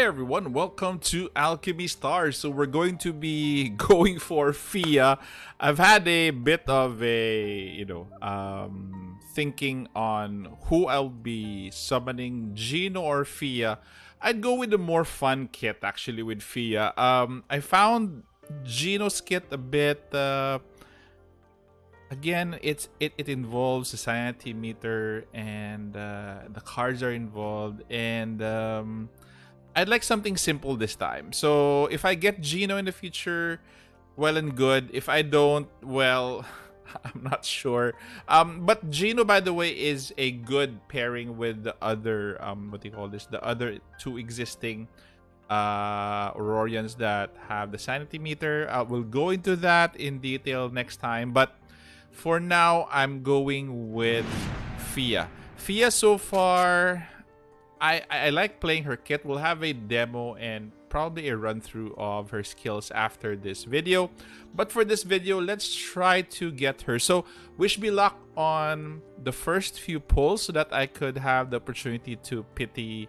Hey everyone, welcome to Alchemy Stars. So we're going to be going for Fia. I've had a bit of a, thinking on who I'll be summoning, Gino or Fia. I'd go with the more fun kit actually with Fia. I found Gino's kit a bit... Again, it involves the Sanity Meter and the cards are involved, and I'd like something simple this time. So if I get Gino in the future, well and good. If I don't, well, I'm not sure. But Gino, by the way, is a good pairing with the other, the other two existing Aurorians that have the Sanity Meter. We'll go into that in detail next time, but for now, I'm going with Fia. Fia, so far, I like playing her kit. We'll have a demo and probably a run-through of her skills after this video. But for this video, let's try to get her. So, wish me luck on the first few pulls so that I could have the opportunity to pity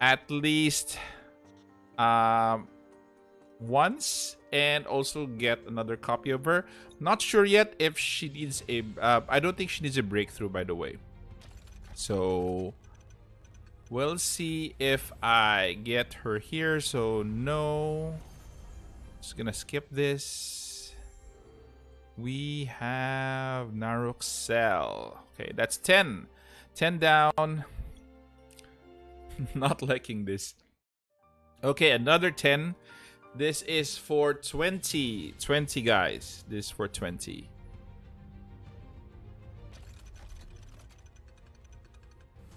at least once, and also get another copy of her. Not sure yet if she needs a... I don't think she needs a breakthrough, by the way. So we'll see if I get her here. So no. Just gonna skip this. We have Naruk Cell. Okay, that's 10. 10 down. Not liking this. Okay, another 10. This is for 20. 20, guys. This is for 20.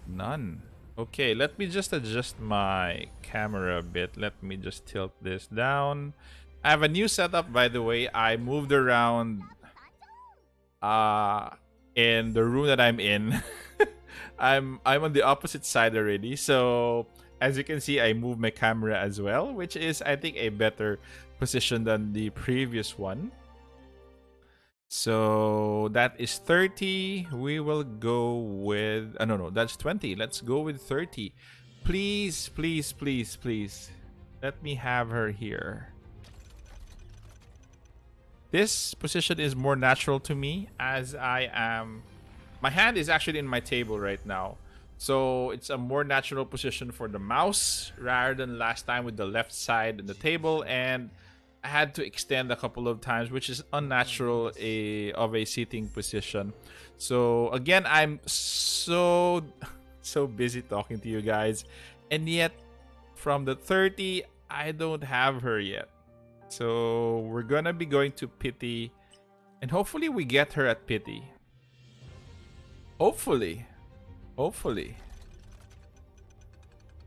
None. Okay, let me just adjust my camera a bit. Let me just tilt this down. I have a new setup, by the way. I moved around in the room that I'm in. I'm on the opposite side already, so... As you can see, I moved my camera as well, which is, I think, a better position than the previous one. So that is 30. We will go with... Oh, no, that's 20. Let's go with 30. Please, please, please, please. Let me have her here. This position is more natural to me as I am... My hand is actually in my table right now. So it's a more natural position for the mouse rather than last time with the left side in the table, and I had to extend a couple of times, which is unnatural of a sitting position. So again, I'm so busy talking to you guys, and yet from the 30 I don't have her yet. So we're gonna be going to pity, and hopefully we get her at pity. Hopefully.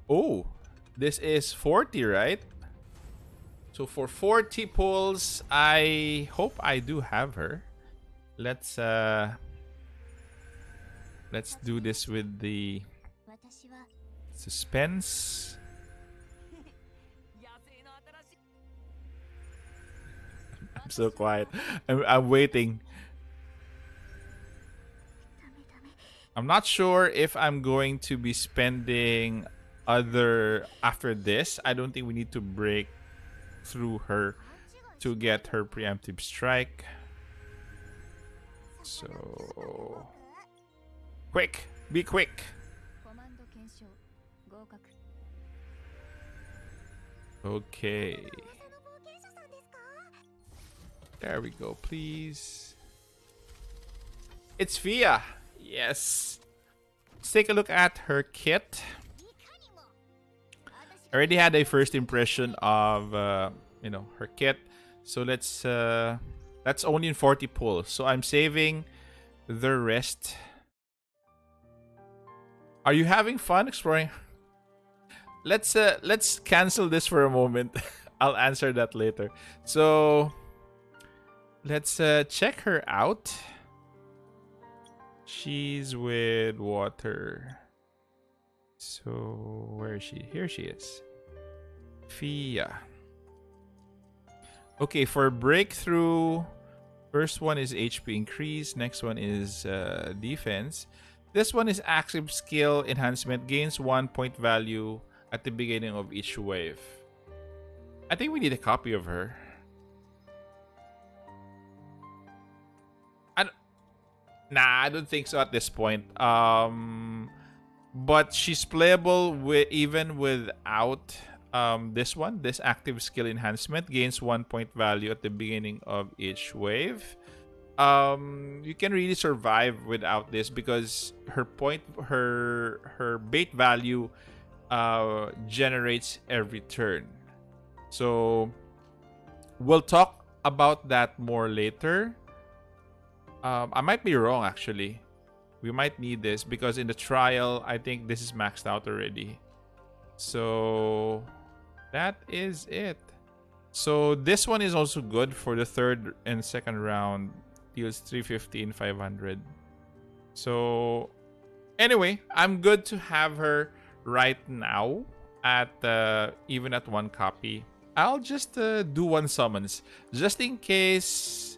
Oh, this is 40, right? So for 40 pulls, I hope I do have her. Let's do this with the suspense. I'm so quiet. I'm waiting. I'm not sure if I'm going to be spending other after this. I don't think we need to break through her to get her preemptive strike. So quick, be quick. Okay. There we go, please. It's Fia. Yes. Let's take a look at her kit. I already had a first impression of her kit. So let's that's only in 40 pulls. So I'm saving the rest. Are you having fun exploring? Let's cancel this for a moment. I'll answer that later. So let's check her out. She's with water. So where is she? Here she is. Fia. Okay, for breakthrough, first one is HP increase. Next one is defense. This one is active skill enhancement. Gains 1 point value at the beginning of each wave. I think we need a copy of her. Nah, I don't think so at this point. But she's playable with, even without this one. This active skill enhancement gains 1 point value at the beginning of each wave. You can really survive without this because her point, her bait value generates every turn. So we'll talk about that more later. I might be wrong, actually. We might need this because in the trial, I think this is maxed out already. So that is it. So this one is also good for the third and second round. Deals 350 and 500. So anyway, I'm good to have her right now at even at one copy. I'll just do one summons just in case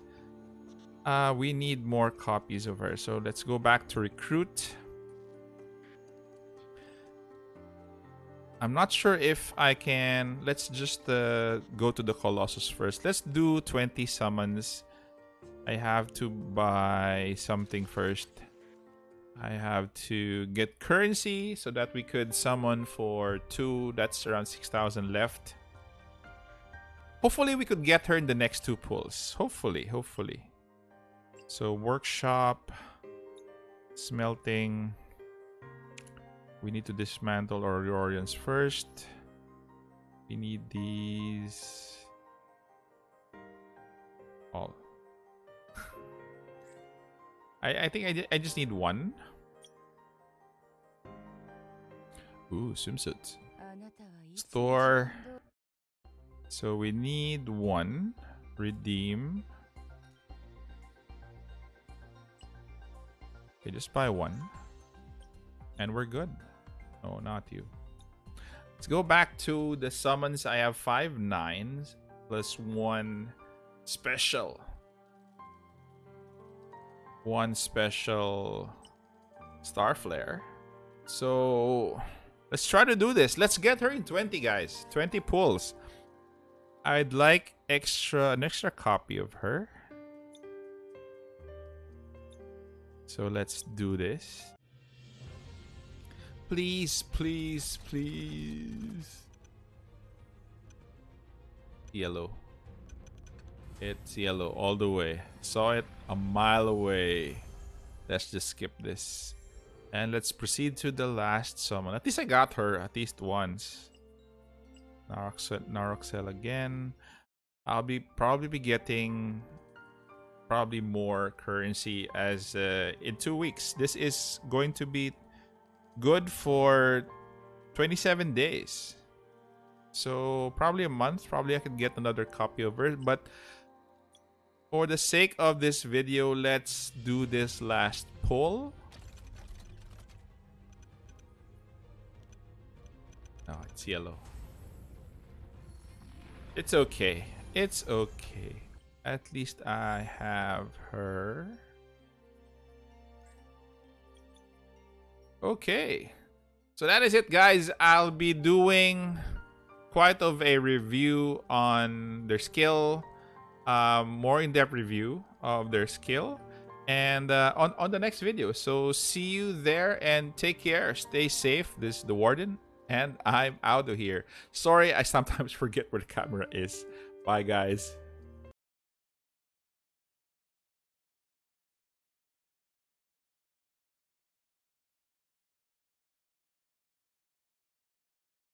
we need more copies of her. So let's go back to recruit. I'm not sure if I can. Let's just go to the Colossus first. Let's do 20 summons. I have to buy something first. I have to get currency so that we could summon for 2. That's around 6,000 left. Hopefully we could get her in the next 2 pulls. Hopefully. So workshop, smelting. We need to dismantle our Aurorians first. We need these all. I think I just need one. Ooh, swimsuit. Store. So we need one. Redeem. Okay, just buy one. And we're good. No, not you. Let's go back to the summons. I have 5 9s plus 1 special. 1 special star flare. So let's try to do this. Let's get her in 20, guys. 20 pulls. I'd like an extra copy of her. So let's do this. Please, please, please. Yellow. It's yellow all the way. Saw it a mile away. Let's just skip this. And let's proceed to the last summon. At least I got her at least once. Naroxel again. I'll probably be getting more currency as in 2 weeks. This is going to be good for 27 days, so probably a month. Probably I could get another copy of her, but for the sake of this video, let's do this last pull. No, it's yellow. It's okay. It's okay. At least I have her. Okay. So that is it, guys. I'll be doing quite of a review on their skill. More in-depth review of their skill. And on the next video. So see you there and take care. Stay safe. This is the Warden. And I'm out of here. Sorry, I sometimes forget where the camera is. Bye, guys.